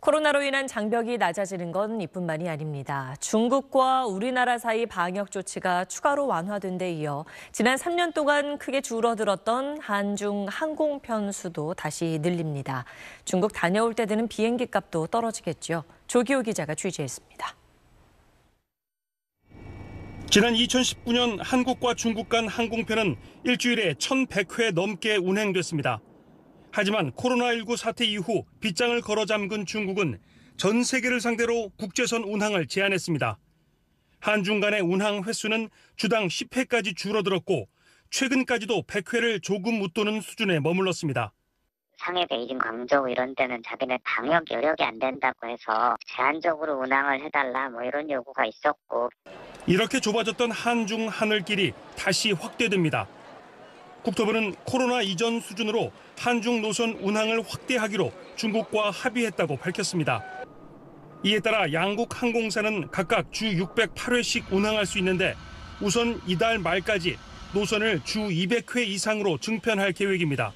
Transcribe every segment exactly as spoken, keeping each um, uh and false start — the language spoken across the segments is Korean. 코로나로 인한 장벽이 낮아지는 건 이뿐만이 아닙니다. 중국과 우리나라 사이 방역 조치가 추가로 완화된 데 이어 지난 삼 년 동안 크게 줄어들었던 한중 항공 편수도 다시 늘립니다. 중국 다녀올 때 드는 비행기 값도 떨어지겠죠. 조기호 기자가 취재했습니다. 지난 이천십구 년 한국과 중국 간 항공편은 일주일에 천백 회 넘게 운행됐습니다. 하지만 코로나십구 사태 이후 빗장을 걸어 잠근 중국은 전 세계를 상대로 국제선 운항을 제한했습니다. 한중 간의 운항 횟수는 주당 십 회까지 줄어들었고 최근까지도 백 회를 조금 웃도는 수준에 머물렀습니다. 상해, 베이징, 광저우 이런 데는 자기네 방역 여력이 안 된다고 해서 제한적으로 운항을 해달라 뭐 이런 요구가 있었고. 이렇게 좁아졌던 한중 하늘길이 다시 확대됩니다. 국토부는 코로나 이전 수준으로 한중 노선 운항을 확대하기로 중국과 합의했다고 밝혔습니다. 이에 따라 양국 항공사는 각각 주 육백팔 회씩 운항할 수 있는데 우선 이달 말까지 노선을 주 이백 회 이상으로 증편할 계획입니다.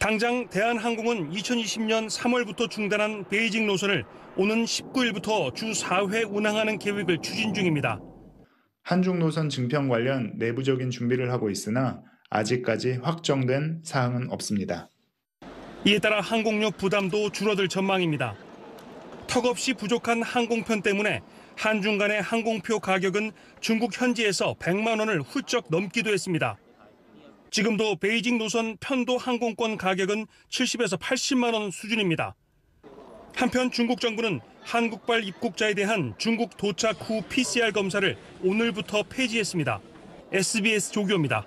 당장 대한항공은 이천이십 년 삼 월부터 중단한 베이징 노선을 오는 십구 일부터 주 사 회 운항하는 계획을 추진 중입니다. 한중 노선 증편 관련 내부적인 준비를 하고 있으나 아직까지 확정된 사항은 없습니다. 이에 따라 항공료 부담도 줄어들 전망입니다. 턱없이 부족한 항공편 때문에 한중 간의 항공표 가격은 중국 현지에서 백만 원을 훌쩍 넘기도 했습니다. 지금도 베이징 노선 편도 항공권 가격은 칠십에서 팔십만 원 수준입니다. 한편 중국 정부는 한국발 입국자에 대한 중국 도착 후 피씨알 검사를 오늘부터 폐지했습니다. 에스비에스 조규호입니다.